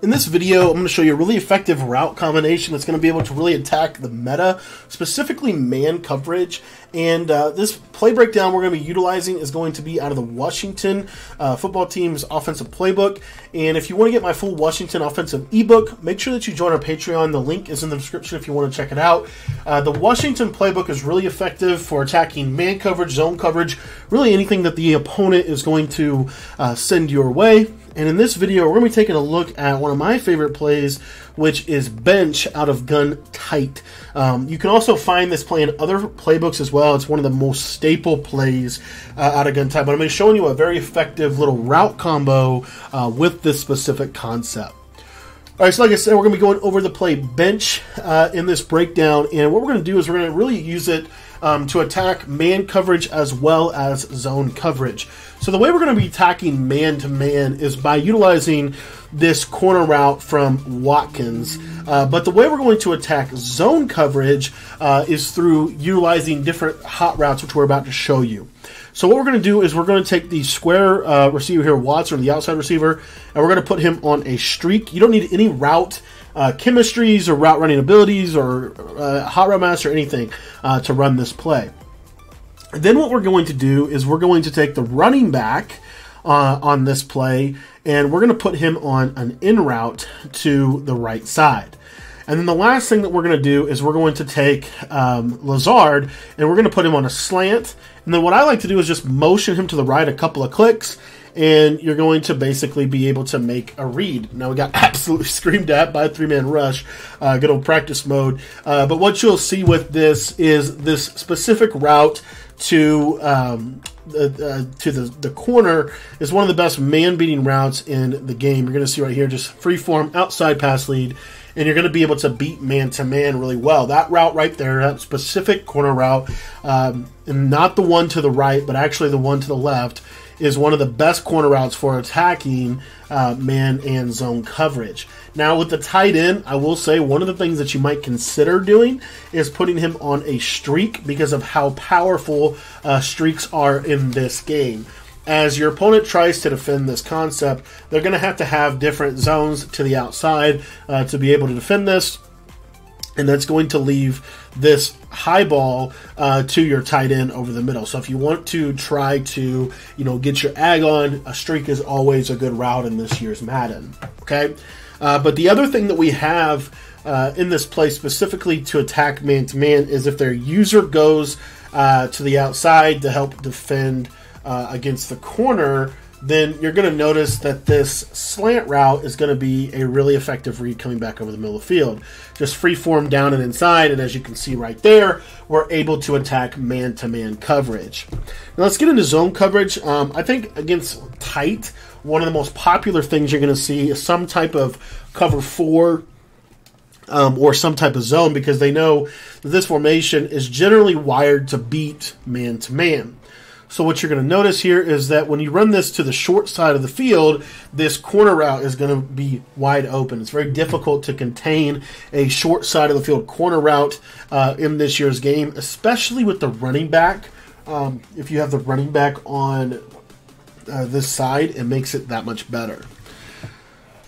In this video, I'm going to show you a really effective route combination that's going to be able to really attack the meta, specifically man coverage. And this play breakdown we're going to be utilizing is going to be out of the Washington football team's offensive playbook. And if you want to get my full Washington offensive ebook, make sure that you join our Patreon. The link is in the description if you want to check it out. The Washington playbook is really effective for attacking man coverage, zone coverage, really anything that the opponent is going to send your way. And in this video, we're going to be taking a look at one of my favorite plays, which is Bench out of Gun Tight. You can also find this play in other playbooks as well. It's one of the most staple plays out of Gun Tight. But I'm going to be showing you a very effective little route combo with this specific concept. All right, so like I said, we're going to be going over the play Bench in this breakdown. And what we're going to do is we're going to really use it to attack man coverage as well as zone coverage. So the way we're going to be attacking man-to-man is by utilizing this corner route from Watkins. But the way we're going to attack zone coverage is through utilizing different hot routes, which we're about to show you. So what we're going to do is we're going to take the square receiver here, Watts, or the outside receiver, and we're going to put him on a streak. You don't need any route chemistries or route running abilities or hot route master or anything to run this play. And then what we're going to do is we're going to take the running back on this play, and we're going to put him on an in route to the right side. And then the last thing that we're going to do is we're going to take Lazard, and we're going to put him on a slant. And then what I like to do is just motion him to the right a couple of clicks, and you're going to basically be able to make a read. Now, we got absolutely screamed at by a three-man rush, good old practice mode. But what you'll see with this is this specific route to the corner is one of the best man-beating routes in the game. You're going to see right here just free-form outside pass lead, and you're going to be able to beat man-to-man really well. That route right there, that specific corner route, and not the one to the right, but actually the one to the left, is one of the best corner routes for attacking man and zone coverage. Now, with the tight end, I will say one of the things that you might consider doing is putting him on a streak because of how powerful streaks are in this game. As your opponent tries to defend this concept, they're going to have different zones to the outside to be able to defend this. And that's going to leave this high ball to your tight end over the middle. So if you want to try to, you know, get your ag on, a streak is always a good route in this year's Madden. Okay, but the other thing that we have in this play specifically to attack man-to-man is if their user goes to the outside to help defend against the corner, then you're going to notice that this slant route is going to be a really effective read coming back over the middle of the field. Just free form down and inside, and as you can see right there, we're able to attack man-to-man coverage. Now let's get into zone coverage. I think against tight, one of the most popular things you're going to see is some type of cover four or some type of zone, because they know that this formation is generally wired to beat man-to-man. So what you're going to notice here is that when you run this to the short side of the field, this corner route is going to be wide open. It's very difficult to contain a short side of the field corner route in this year's game, especially with the running back. If you have the running back on this side, it makes it that much better.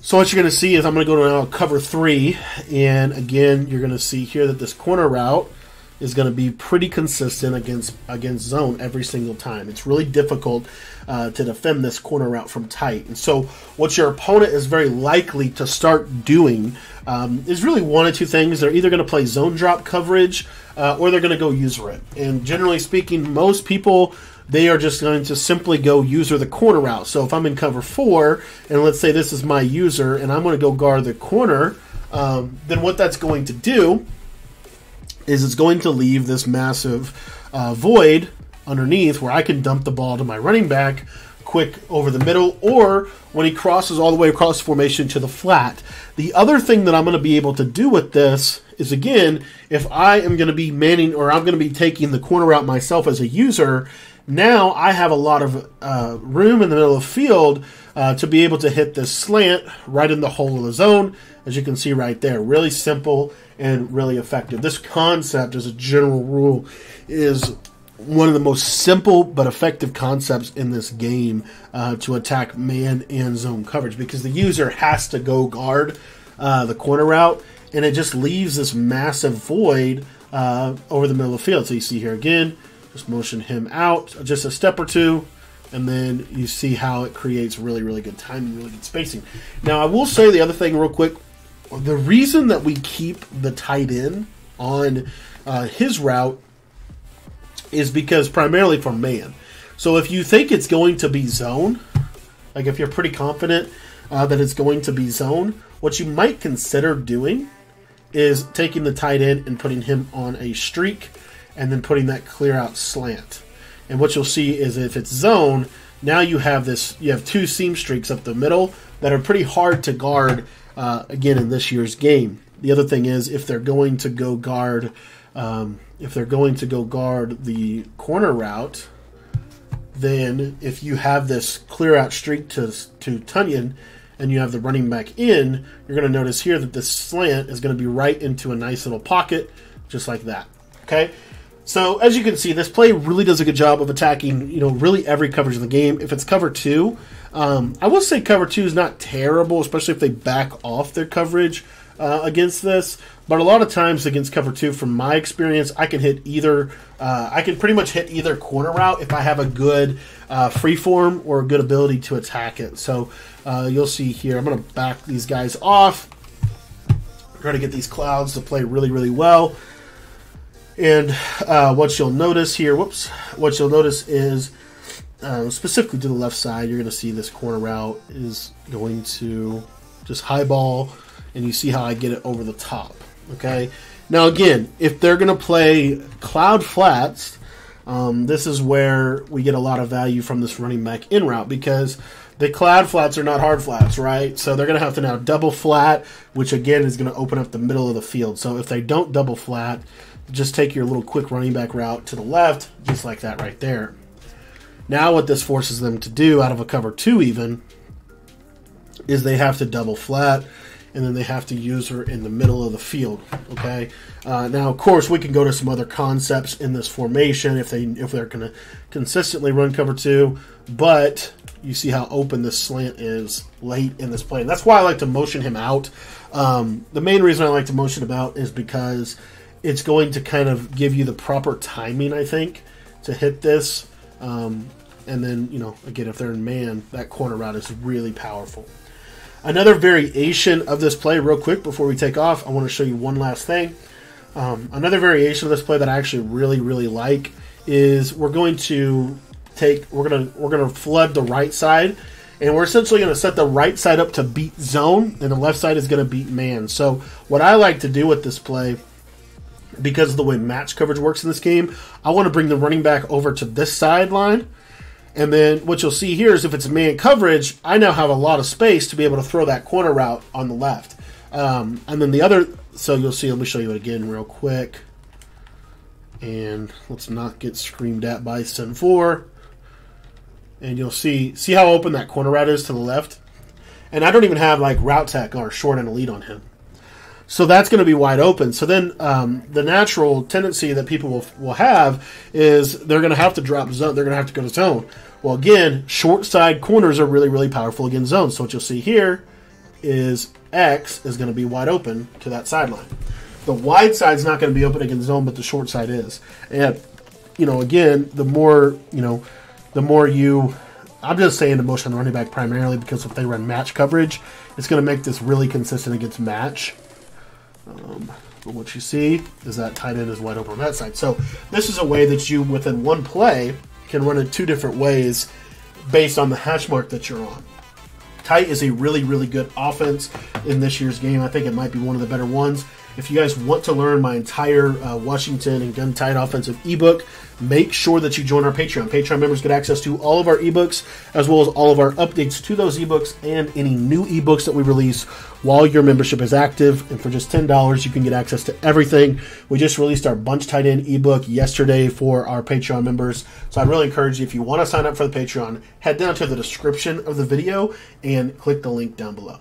So what you're going to see is I'm going to go to now cover three, and again, you're going to see here that this corner route is going to be pretty consistent against zone every single time. It's really difficult to defend this corner route from tight. And so what your opponent is very likely to start doing is really one of two things. They're either going to play zone drop coverage or they're going to go user it. And generally speaking, most people, they are just going to simply go user the corner route. So if I'm in cover four, and let's say this is my user, and I'm going to go guard the corner, then what that's going to do is it's going to leave this massive void underneath where I can dump the ball to my running back quick over the middle, or when he crosses all the way across the formation to the flat. The other thing that I'm going to be able to do with this is, again, if I am going to be manning, or I'm going to be taking the corner route myself as a user, now I have a lot of room in the middle of the field to be able to hit this slant right in the hole of the zone, as you can see right there. Really simple and really effective. This concept, as a general rule, is one of the most simple but effective concepts in this game to attack man and zone coverage, because the user has to go guard the corner route, and it just leaves this massive void over the middle of the field. So you see here again, just motion him out just a step or two, and then you see how it creates really, really good timing, really good spacing. Now, I will say the other thing real quick. The reason that we keep the tight end on his route is because primarily for man. So if you think it's going to be zone, like if you're pretty confident that it's going to be zone, what you might consider doing is taking the tight end and putting him on a streak and then putting that clear out slant. And what you'll see is if it's zone, now you have this, you have two seam streaks up the middle that are pretty hard to guard again in this year's game. The other thing is if they're going to go guard the corner route, then if you have this clear out streak to Tunyon and you have the running back in, you're going to notice here that this slant is going to be right into a nice little pocket just like that. Okay? So as you can see, this play really does a good job of attacking, you know, really every coverage in the game. If it's cover two, I will say cover two is not terrible, especially if they back off their coverage against this. But a lot of times against cover two, from my experience, I can hit either. I can pretty much hit either corner route if I have a good free form or a good ability to attack it. So you'll see here, I'm going to back these guys off, try to get these clouds to play really, really well. And what you'll notice here, whoops, what you'll notice is specifically to the left side, you're going to see this corner route is going to just highball, and you see how I get it over the top. Okay, now again, if they're going to play cloud flats, this is where we get a lot of value from this running back in route, because the cloud flats are not hard flats, right? So they're going to have to now double flat, which again is going to open up the middle of the field. So if they don't double flat, just take your little quick running back route to the left, just like that right there. Now what this forces them to do out of a cover two even is they have to double flat, and then they have to use her in the middle of the field. Okay. Now, of course, we can go to some other concepts in this formation if they're going to consistently run cover two, but you see how open this slant is late in this play. And that's why I like to motion him out. The main reason I like to motion him out is because it's going to kind of give you the proper timing, I think, to hit this. And then, you know, again, if they're in man, that corner route is really powerful. Another variation of this play, real quick before we take off, I want to show you one last thing. Another variation of this play that I actually really, really like is we're going to flood the right side, and we're essentially going to set the right side up to beat zone, and the left side is going to beat man. So what I like to do with this play, because of the way match coverage works in this game, I want to bring the running back over to this sideline. And then what you'll see here is if it's man coverage, I now have a lot of space to be able to throw that corner route on the left. And then the other, so you'll see, let me show you it again real quick. And let's not get screamed at by Sin4. And you'll see how open that corner route is to the left. And I don't even have like route tech or short and elite on him. So that's going to be wide open. So then the natural tendency that people will have is they're going to have to drop zone. They're going to have to go to zone. Well, again, short side corners are really, really powerful against zone. So what you'll see here is X is going to be wide open to that sideline. The wide side's not going to be open against zone, but the short side is. And, you know, again, I'm just saying to motion the running back primarily because if they run match coverage, it's going to make this really consistent against match. But what you see is that tight end is wide open on that side. So this is a way that you, within one play, can run it two different ways based on the hash mark that you're on. Tight is a really, really good offense in this year's game. I think it might be one of the better ones. If you guys want to learn my entire Washington and Gun Tight offensive ebook, make sure that you join our Patreon. Patreon members get access to all of our ebooks, as well as all of our updates to those ebooks and any new ebooks that we release while your membership is active. And for just $10, you can get access to everything. We just released our Bunch Tight End ebook yesterday for our Patreon members. So I'd really encourage you, if you want to sign up for the Patreon, head down to the description of the video and click the link down below.